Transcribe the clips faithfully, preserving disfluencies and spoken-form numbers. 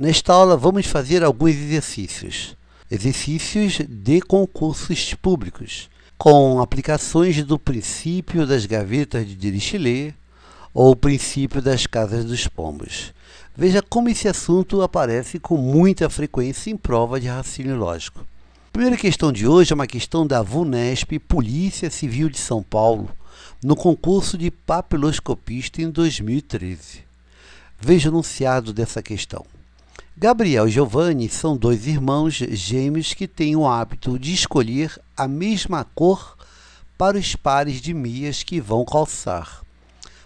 Nesta aula vamos fazer alguns exercícios. Exercícios de concursos públicos, com aplicações do princípio das gavetas de Dirichlet ou o princípio das casas dos pombos. Veja como esse assunto aparece com muita frequência em prova de raciocínio lógico. A primeira questão de hoje é uma questão da VUNESP Polícia Civil de São Paulo, no concurso de papiloscopista em dois mil e treze. Veja o enunciado dessa questão. Gabriel e Giovanni são dois irmãos gêmeos que têm o hábito de escolher a mesma cor para os pares de meias que vão calçar.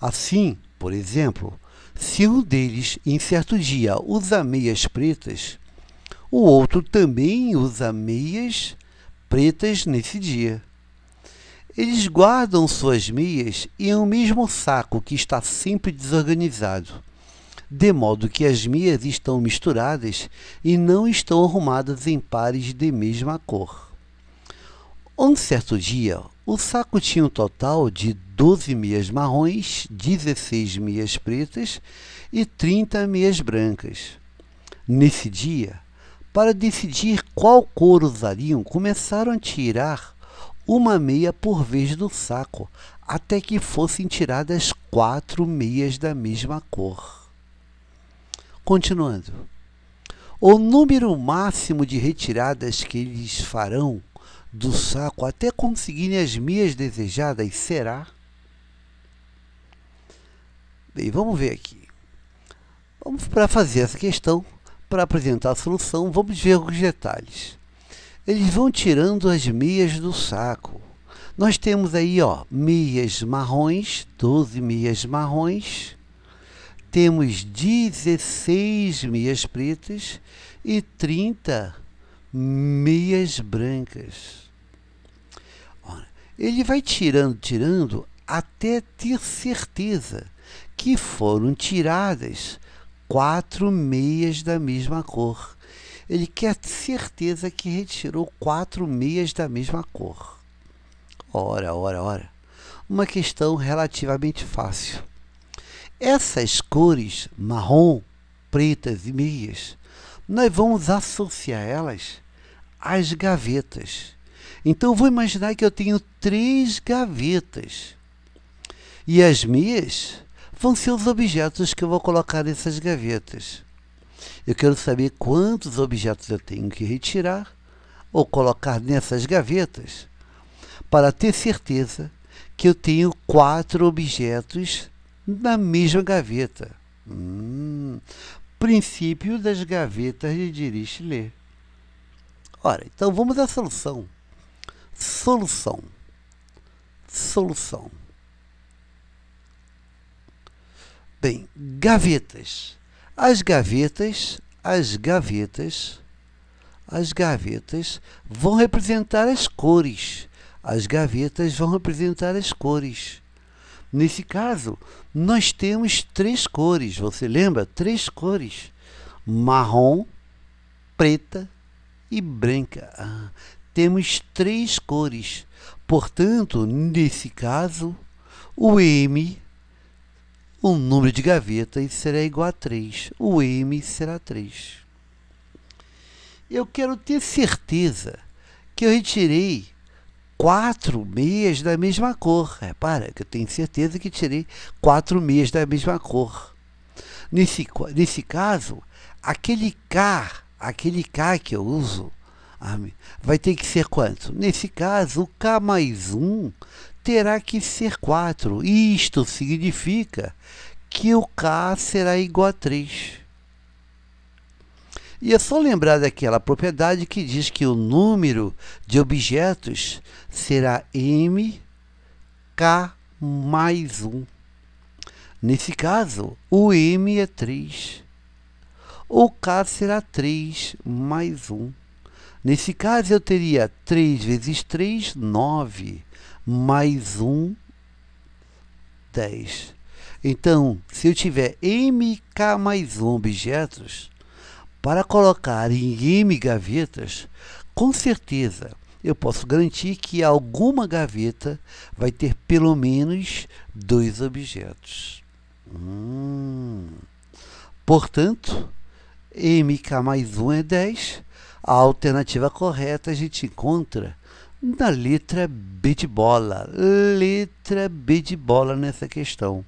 Assim, por exemplo, se um deles em certo dia usa meias pretas, o outro também usa meias pretas nesse dia. Eles guardam suas meias em um mesmo saco que está sempre desorganizado, de modo que as meias estão misturadas e não estão arrumadas em pares de mesma cor. Um certo dia, o saco tinha um total de doze meias marrons, dezesseis meias pretas e trinta meias brancas. Nesse dia, para decidir qual cor usariam, começaram a tirar uma meia por vez do saco, até que fossem tiradas quatro meias da mesma cor. Continuando, o número máximo de retiradas que eles farão do saco até conseguirem as meias desejadas será? Bem, vamos ver aqui. Vamos para fazer essa questão, para apresentar a solução, vamos ver alguns detalhes. Eles vão tirando as meias do saco. Nós temos aí, ó, meias marrons, doze meias marrons. Temos dezesseis meias pretas e trinta meias brancas. Ele vai tirando, tirando, até ter certeza que foram tiradas quatro meias da mesma cor. Ele quer certeza que retirou quatro meias da mesma cor. Ora, ora, ora. Uma questão relativamente fácil. Essas cores, marrom, pretas e meias, nós vamos associar elas às gavetas. Então, vou imaginar que eu tenho três gavetas. E as meias vão ser os objetos que eu vou colocar nessas gavetas. Eu quero saber quantos objetos eu tenho que retirar ou colocar nessas gavetas, para ter certeza que eu tenho quatro objetos na mesma gaveta. Hum, princípio das gavetas de Dirichlet. Ora, então vamos à solução. Solução. Solução. Bem, gavetas. As gavetas, as gavetas, as gavetas vão representar as cores. As gavetas vão representar as cores. Nesse caso, nós temos três cores, você lembra? Três cores, marrom, preta e branca. Ah, temos três cores, portanto, nesse caso, o M, o número de gavetas será igual a três, o M será três. Eu quero ter certeza que eu retirei quatro meias da mesma cor. Repara que eu tenho certeza que tirei quatro meias da mesma cor. Nesse, nesse caso, aquele K, aquele K que eu uso, vai ter que ser quanto? Nesse caso, o K mais um terá que ser quatro. Isto significa que o K será igual a três. E é só lembrar daquela propriedade que diz que o número de objetos será M K mais um. Nesse caso, o M é três. O K será três mais um. Nesse caso, eu teria três vezes três, nove, mais um, dez. Então, se eu tiver M K mais um objetos, para colocar em M gavetas, com certeza eu posso garantir que alguma gaveta vai ter pelo menos dois objetos. Hum. Portanto, M K mais um é dez. A alternativa correta a gente encontra na letra B de bola. Letra B de bola nessa questão.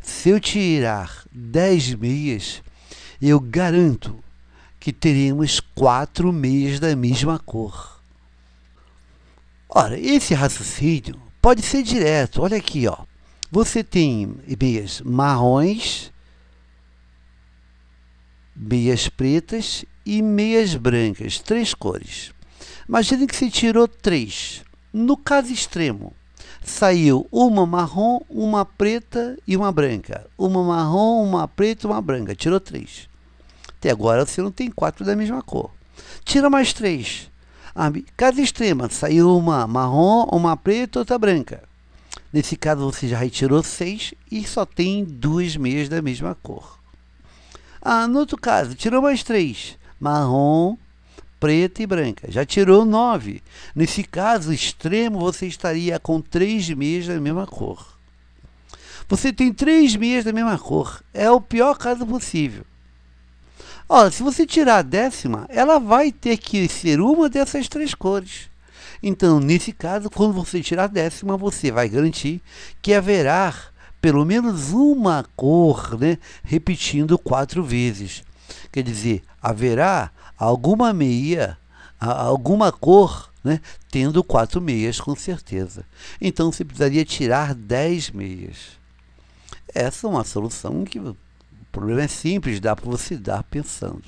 Se eu tirar dez meias, eu garanto que teremos quatro meias da mesma cor. Ora, esse raciocínio pode ser direto. Olha aqui, ó. Você tem meias marrons, meias pretas e meias brancas, três cores. Imagine que você tirou três. No caso extremo, saiu uma marrom, uma preta e uma branca. Uma marrom, uma preta e uma branca. Tirou três. Até agora você não tem quatro da mesma cor. Tira mais três. Ah, caso extrema, saiu uma marrom, uma preta e outra branca. Nesse caso você já retirou seis e só tem duas meias da mesma cor. Ah, no outro caso, tirou mais três. Marrom, preta e branca. Já tirou nove. Nesse caso extremo, você estaria com três meias da mesma cor. Você tem três meias da mesma cor. É o pior caso possível. Olha, se você tirar a décima, ela vai ter que ser uma dessas três cores. Então, nesse caso, quando você tirar a décima, você vai garantir que haverá pelo menos uma cor, né, repetindo quatro vezes. Quer dizer, haverá alguma meia, alguma cor, né, tendo quatro meias, com certeza. Então, você precisaria tirar dez meias. Essa é uma solução que... o problema é simples, dá para você dar pensando.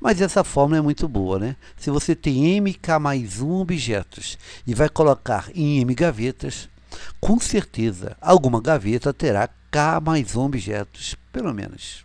Mas essa fórmula é muito boa, né? Se você tem M K mais um objetos e vai colocar em M gavetas, com certeza alguma gaveta terá K mais um objetos, pelo menos.